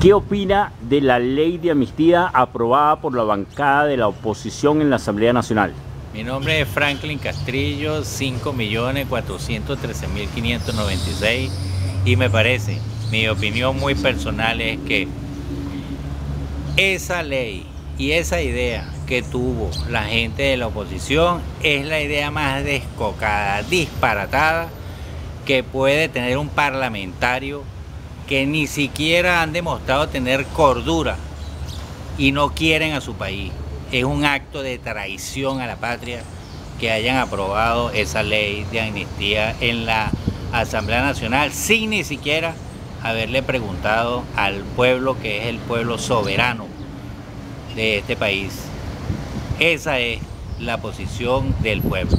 ¿Qué opina de la ley de amnistía aprobada por la bancada de la oposición en la Asamblea Nacional? Mi nombre es Franklin Castrillo, 5.413.596, y me parece, mi opinión muy personal es que esa ley y esa idea que tuvo la gente de la oposición es la idea más descocada, disparatada, que puede tener un parlamentario, que ni siquiera han demostrado tener cordura y no quieren a su país. Es un acto de traición a la patria que hayan aprobado esa ley de amnistía en la Asamblea Nacional sin ni siquiera haberle preguntado al pueblo, que es el pueblo soberano de este país. Esa es la posición del pueblo.